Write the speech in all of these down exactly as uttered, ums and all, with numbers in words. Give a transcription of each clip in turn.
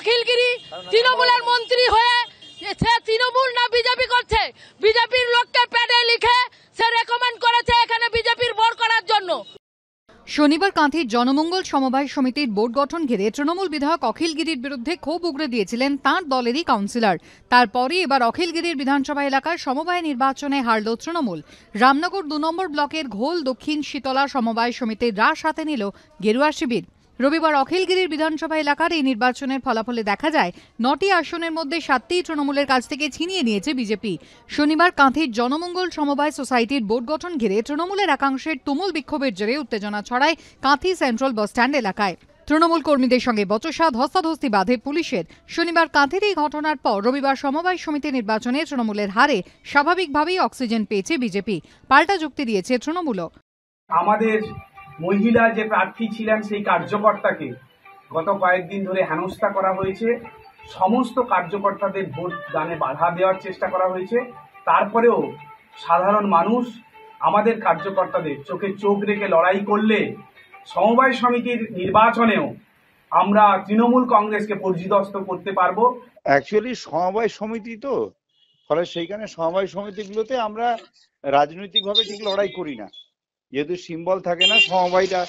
Akhil Giri, Tinobul and Montri Hoya, Tinobul na BJP korche, BJP lokke pede likhe, se recommend koreche ekhane BJP er bor korar jonno. শনিবার কান্তির জনমঙ্গল সমবায় সমিতির board গঠন ঘিরে তৃণমূল বিধায়ক অখিল গিরির বিরুদ্ধে ক্ষোভ উগরে দিয়েছিলেন তাঁর দলেরই কাউন্সিলর তারপরই এবার অখিল গিরির বিধানসভা এলাকার সমবায় নির্বাচনে হারল তৃণমূল রামনগর দুই নম্বর ব্লকের ঘোল দক্ষিণ শীতলা সমবায় সমিতির রাশ হাতে নিল গেরুয়া শিবির রবিবার অখিল গিরির বিধানসভা এলাকার এই নির্বাচনের ফলাফলে দেখা যায় নটি আসনের মধ্যে সাতটি তৃণমূলের কাছ থেকে ছিনিয়ে নিয়েছে বিজেপি শনিবার কাঁথির জনমঙ্গল সমবায় সোসাইটির বোর্ড গঠন ঘিরে তৃণমূলের একাংশের তুমুল বিক্ষোভের জেরে উত্তেজনা ছড়ায় কাঁথি সেন্ট্রাল বাস স্ট্যান্ড এলাকায় তৃণমূল কর্মীদের সঙ্গে বচসা ধস্তাধস্তি বাধে পুলিশের শনিবার কাঁথির এই ঘটনার পর রবিবার সমবায় সমিতি নির্বাচনে তৃণমূলের হারে স্বাভাবিকভাবেই অক্সিজেন পেয়েছে বিজেপি পাল্টা যুক্তি দিয়েছে তৃণমূলও আমাদের মহিলা যে প্রার্থী ছিলেন সেই কার্যকর্তাকে গত কয়েকদিন ধরে হেনস্থা করা হয়েছে সমস্ত কার্যকর্তাদের ভোট দানে বাধা দেওয়ার চেষ্টা করা হয়েছে তারপরেও সাধারণ মানুষ আমাদের কার্যকর্তাদের চোখে চোখ রেখে লড়াই করলে সমবায় সমিতির নির্বাচনেও আমরা তৃণমূল কংগ্রেসকে পর্যদস্ত করতে পারবো অ্যাকচুয়ালি সমবায় সমিতি তো ফলে সেইখানে সমবায় সমিতিগুলোতে আমরা রাজনৈতিকভাবে ঠিক লড়াই করি না যেহেতু সিম্বল থাকে না সমবায়টা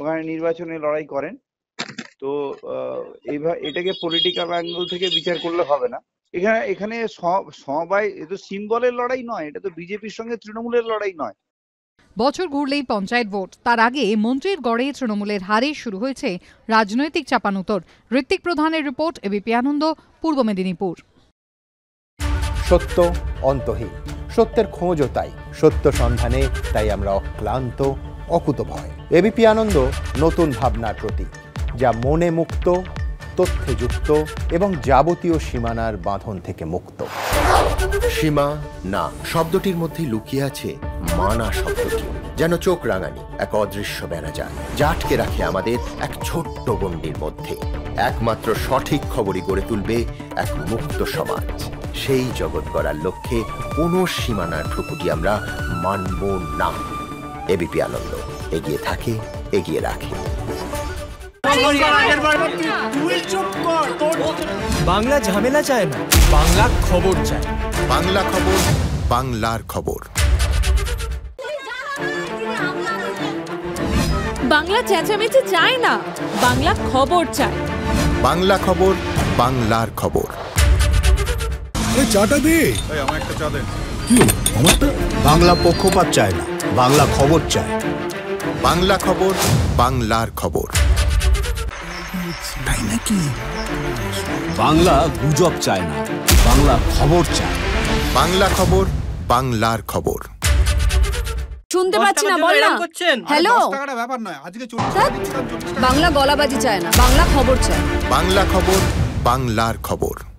ওখানে নির্বাচনে লড়াই করেন তো এইভাবে এটাকে পলিটিক্যাল অ্যাঙ্গেল থেকে বিচার করলে হবে না এখানে এখানে সমবায় এ তো সিম্বলের লড়াই নয় এটা তো বিজেপির সঙ্গে তৃণমূলের লড়াই নয় বছর ঘুরলেই পঞ্চায়েত ভোট তার আগে মন্ত্রীর গড়ে তৃণমূলের হারে শুরু হয়েছে রাজনৈতিক চাপানোতর ঋত্বিক প্রধানের রিপোর্ট এবিপি আনন্দ পূর্ব মেদিনীপুর সত্য অন্তহীন সত্যের খোঁজও তাই সত্য সন্ধানে তাই আমরা অক্লান্ত অকুতভয় এবিপি আনন্দ নতুন ভাবনার প্রতীক যা মনে মুক্ত তথ্যে যুক্ত এবং যাবতীয় সীমানার বাঁধন থেকে মুক্ত সীমা না শব্দটির মধ্যে লুকিয়ে আছে মানা শব্দটি যেন চোখ রাঙানি এক অদৃশ্য ব্যানাজার যা আটকে রাখে আমাদের এক ছোট্ট গণ্ডির মধ্যে একমাত্র সঠিক খবরই গড়ে তুলবে এক মুক্ত সমাজ সেই জগৎ গড়ার লক্ষ্যে কোনো সীমানার ঠুকুটি আমরা মানব না এবিপি আনন্দ এগিয়ে থাকে এগিয়ে রাখে বাংলা ঝামেলা চায় না বাংলা খবর চায় বাংলা খবর বাংলার খবর বাংলা চেঁচামেচি চায় না বাংলা খবর চায় বাংলা খবর বাংলার খবর চাটা দে বাংলা পক্ষপাত চায় না বাংলা খবর চায় বাংলা খবর বাংলার খবর তাই নাকি বাংলা গুজব চায় না বাংলা খবর চায় বাংলা খবর বাংলার খবর শুনতে পাচ্ছি না বল না হ্যালো বাংলা গলাবাজি চায় না বাংলা খবর চায় বাংলা খবর বাংলার খবর